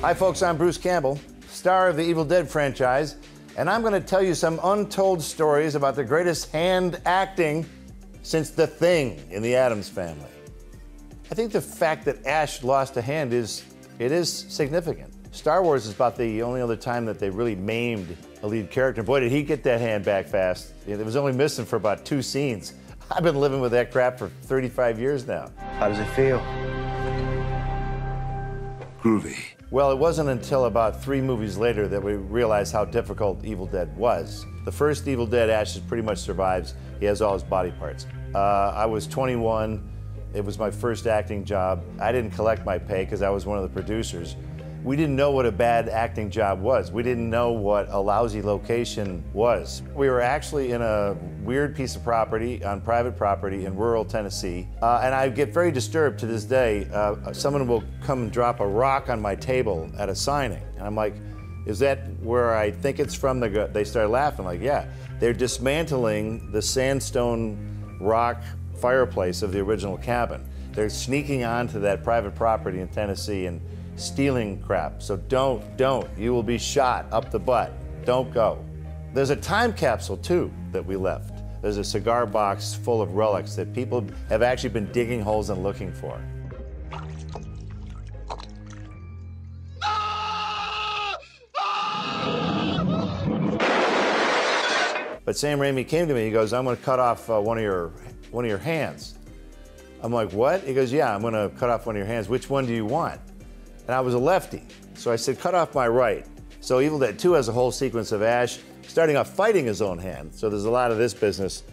Hi folks, I'm Bruce Campbell, star of the Evil Dead franchise, and I'm going to tell you some untold stories about the greatest hand acting since The Thing in the Addams Family. I think the fact that Ash lost a hand is significant. Star Wars is about the only other time that they really maimed a lead character. Boy, did he get that hand back fast. It was only missing for about 2 scenes. I've been living with that crap for 35 years now. How does it feel? Groovy. Well, it wasn't until about 3 movies later that we realized how difficult Evil Dead was. The first Evil Dead, Ash pretty much survives. He has all his body parts. I was 21. It was my first acting job. I didn't collect my pay because I was one of the producers. We didn't know what a bad acting job was. We didn't know what a lousy location was. We were actually in a weird piece of property, on private property in rural Tennessee. And I get very disturbed to this day. Someone will come and drop a rock on my table at a signing. And I'm like, is that where I think it's from? They start laughing. I'm like, yeah. They're dismantling the sandstone rock fireplace of the original cabin. They're sneaking onto that private property in Tennessee and stealing crap. So don't. You will be shot up the butt. Don't go. There's a time capsule, too, that we left. There's a cigar box full of relics that people have actually been digging holes and looking for. But Sam Raimi came to me, he goes, I'm going to cut off one of your hands. I'm like, what? He goes, yeah, I'm going to cut off one of your hands. Which one do you want? And I was a lefty, so I said, cut off my right. So Evil Dead 2 has a whole sequence of Ash starting off fighting his own hand. So there's a lot of this business.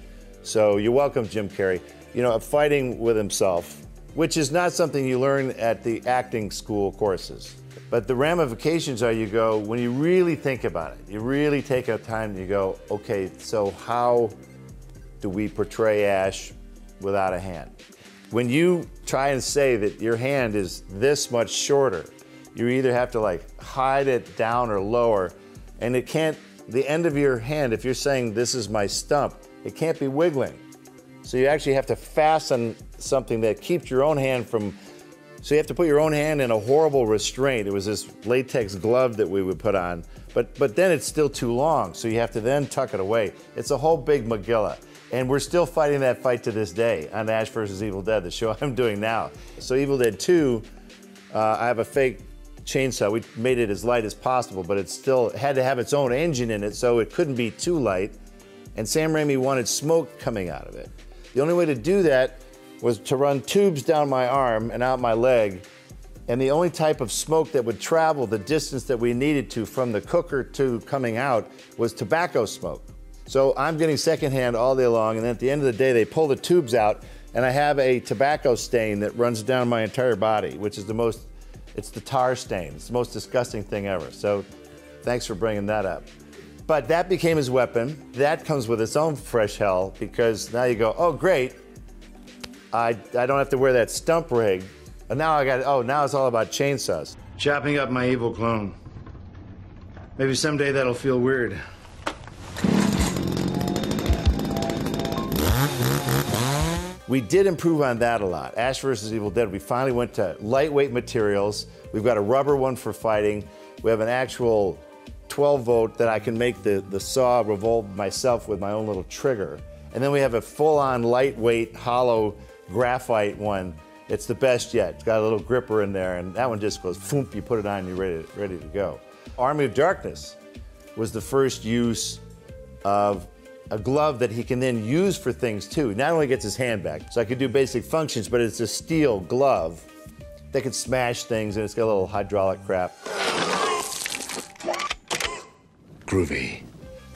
So you're welcome, Jim Carrey. You know, fighting with himself, which is not something you learn at the acting school courses. But the ramifications are you go, when you really think about it, you really take a time and you go, okay, so how do we portray Ash without a hand? When you try and say that your hand is this much shorter, you either have to like hide it down or lower, and it can't, the end of your hand, if you're saying this is my stump, it can't be wiggling. So you actually have to fasten something that keeps your own hand from, so you have to put your own hand in a horrible restraint. It was this latex glove that we would put on, but then it's still too long, so you have to then tuck it away. It's a whole big megillah. And we're still fighting that fight to this day on Ash vs. Evil Dead, the show I'm doing now. So Evil Dead 2, I have a fake chainsaw. We made it as light as possible, but it still had to have its own engine in it, so it couldn't be too light. And Sam Raimi wanted smoke coming out of it. The only way to do that was to run tubes down my arm and out my leg. And the only type of smoke that would travel the distance that we needed to from the cooker to coming out was tobacco smoke. So I'm getting secondhand all day long, and then at the end of the day, they pull the tubes out, and I have a tobacco stain that runs down my entire body, which is the most, it's the tar stain. It's the most disgusting thing ever. So thanks for bringing that up. But that became his weapon. That comes with its own fresh hell, because now you go, oh, great. I don't have to wear that stump rig. And now I got, oh, now it's all about chainsaws. Chopping up my evil clone. Maybe someday that'll feel weird. We did improve on that a lot. Ash vs. Evil Dead, we finally went to lightweight materials. We've got a rubber one for fighting. We have an actual 12-volt that I can make the saw revolve myself with my own little trigger. And then we have a full-on lightweight, hollow graphite one. It's the best yet. It's got a little gripper in there, and that one just goes, foomp, you put it on, you're ready to go. Army of Darkness was the first use of a glove that he can then use for things too. He not only gets his hand back, so I could do basic functions, but it's a steel glove that could smash things, and it's got a little hydraulic crap. Groovy.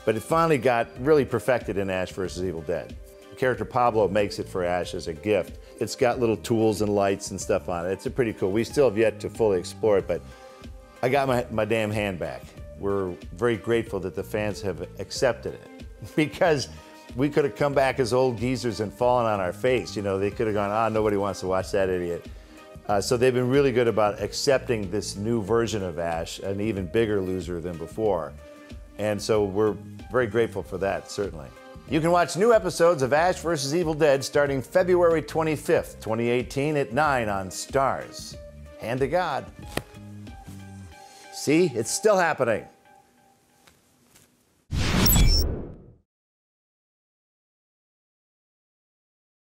But it finally got really perfected in Ash vs. Evil Dead. The character Pablo makes it for Ash as a gift. It's got little tools and lights and stuff on it. It's pretty cool. We still have yet to fully explore it, but I got my damn hand back. We're very grateful that the fans have accepted it, because we could have come back as old geezers and fallen on our face. You know, they could have gone, ah, nobody wants to watch that idiot. So they've been really good about accepting this new version of Ash, an even bigger loser than before. And so we're very grateful for that, certainly. You can watch new episodes of Ash vs. Evil Dead starting February 25th, 2018 at 9 on Starz. Hand to God. See, it's still happening.